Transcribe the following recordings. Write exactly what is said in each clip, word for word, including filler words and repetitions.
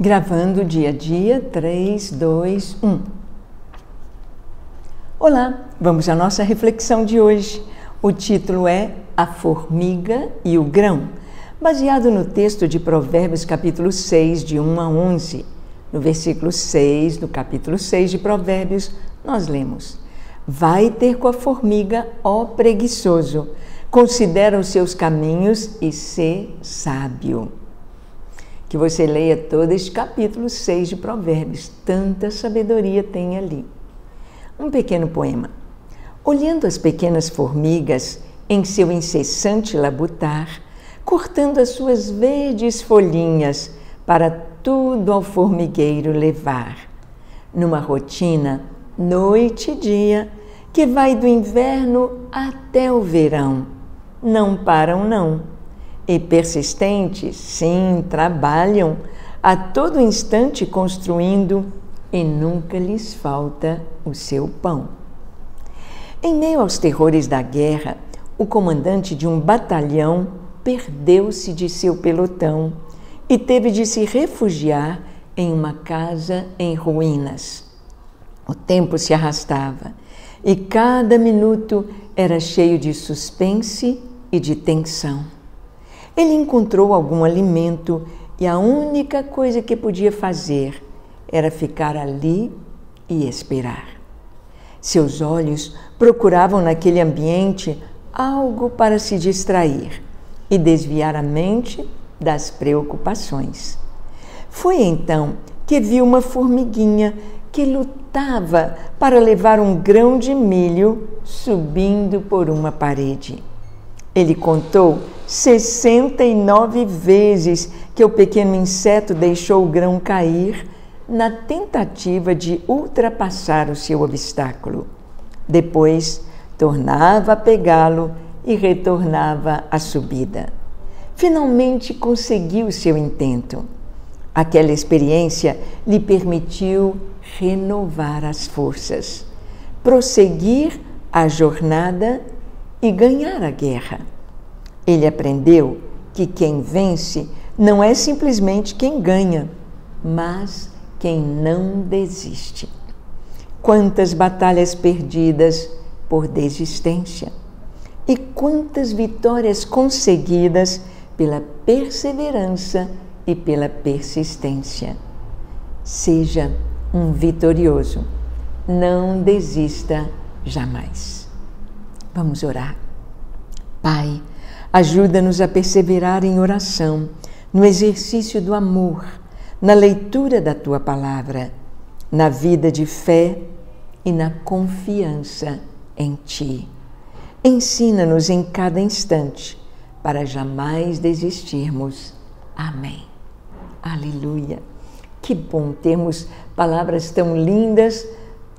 Gravando dia a dia, três, dois, um. Olá, vamos à nossa reflexão de hoje. O título é A Formiga e o Grão, baseado no texto de Provérbios capítulo seis, de um a onze. No versículo seis do capítulo seis de Provérbios, nós lemos: Vai ter com a formiga, ó preguiçoso, considera os seus caminhos e sê sábio. Que você leia todo este capítulo seis de Provérbios, tanta sabedoria tem ali. Um pequeno poema. Olhando as pequenas formigas em seu incessante labutar, cortando as suas verdes folhinhas para tudo ao formigueiro levar, numa rotina, noite e dia, que vai do inverno até o verão. Não param, não. E persistentes, sim, trabalham a todo instante construindo e nunca lhes falta o seu pão. Em meio aos terrores da guerra, o comandante de um batalhão perdeu-se de seu pelotão e teve de se refugiar em uma casa em ruínas. O tempo se arrastava e cada minuto era cheio de suspense e de tensão. Ele encontrou algum alimento e a única coisa que podia fazer era ficar ali e esperar. Seus olhos procuravam naquele ambiente algo para se distrair e desviar a mente das preocupações. Foi então que viu uma formiguinha que lutava para levar um grão de milho subindo por uma parede. Ele contou sessenta e nove vezes que o pequeno inseto deixou o grão cair na tentativa de ultrapassar o seu obstáculo. Depois, tornava a pegá-lo e retornava à subida. Finalmente conseguiu seu intento. Aquela experiência lhe permitiu renovar as forças, prosseguir a jornada e ganhar a guerra. Ele aprendeu que quem vence não é simplesmente quem ganha, mas quem não desiste. Quantas batalhas perdidas por desistência e quantas vitórias conseguidas pela perseverança e pela persistência. Seja um vitorioso, não desista jamais. Vamos orar. Pai, ajuda-nos a perseverar em oração, no exercício do amor, na leitura da Tua Palavra, na vida de fé e na confiança em Ti. Ensina-nos em cada instante, para jamais desistirmos. Amém. Aleluia! Que bom termos palavras tão lindas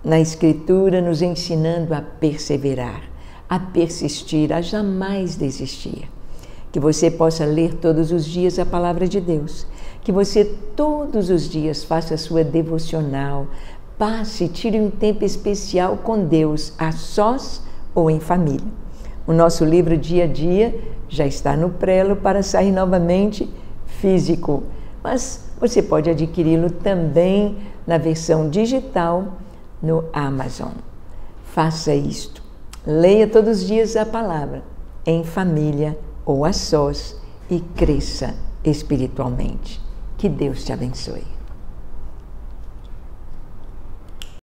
na Escritura, nos ensinando a perseverar, a persistir, a jamais desistir. Que você possa ler todos os dias a palavra de Deus. Que você todos os dias faça a sua devocional. Passe, tire um tempo especial com Deus, a sós ou em família. O nosso livro Dia a Dia já está no prelo para sair novamente físico. Mas você pode adquiri-lo também na versão digital no Amazon. Faça isto. Leia todos os dias a palavra, em família ou a sós, e cresça espiritualmente. Que Deus te abençoe.